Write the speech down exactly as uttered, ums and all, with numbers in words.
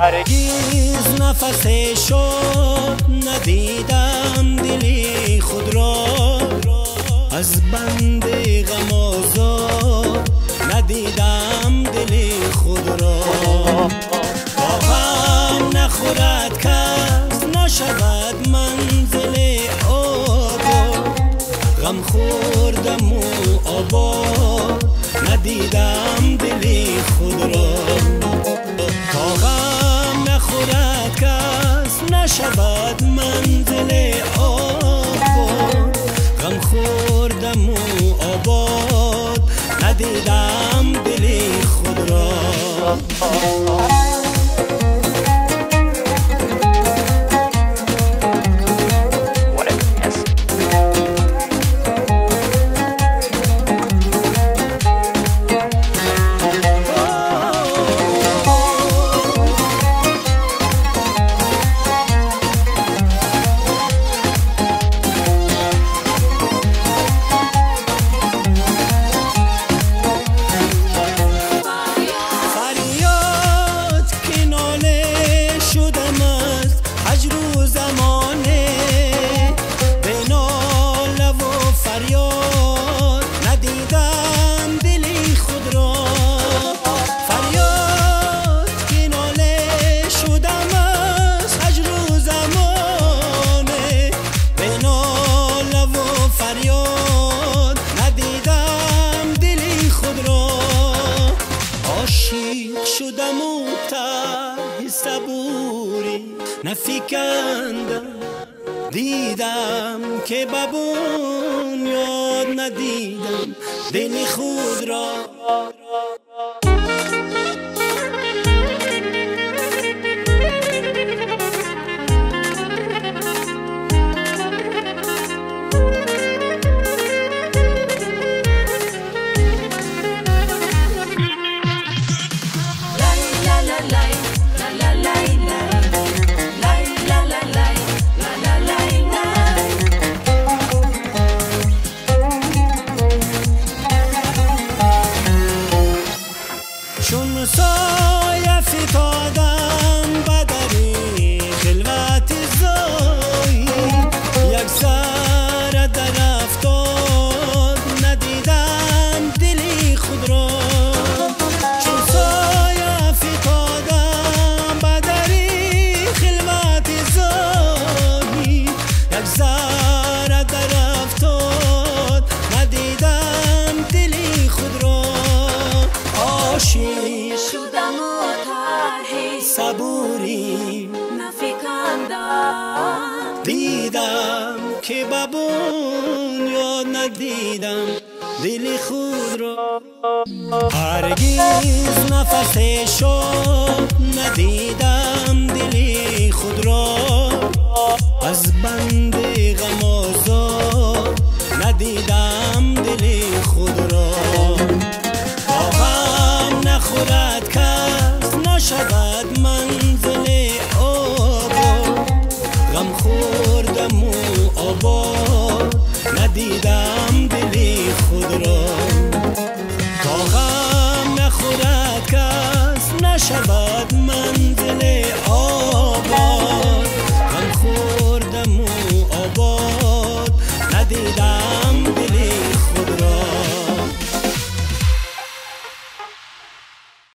هرگز نفس شاد ندیدم دلی خود را، از بند غم آزاد ندیدم دلی خود را. با غم نخورد کس، نشود منزل آباد، غم خوردم و آباد ندیدم دلی خود را. شبات منزل آباد، غم خوردم و آباد ندیدم دل خود را. شدم و ته صبوری نفکندم، دیدم که به بنیاد ندیدم دل خود را. چون سایه فتادم به دری خلوت زایی، یک سر در افتاد ندیدم دلی خود را. چون سایه فتادم به دری خلوت زایی، یک سر در افتاد ندیدم دلی خود را. آشی صبوری نفکندم، دیدم که به بنیاد ندیدم دل خود را. هرگز نفس شاد ندیدم دل خود را، از بند غم آزاد ندیدم دل خود را. با غم نخورد کس، نشود منزل آباد، غم خوردم و آباد ندیدم دل خود را. تا غم نخورد کس، نشود منزل آباد.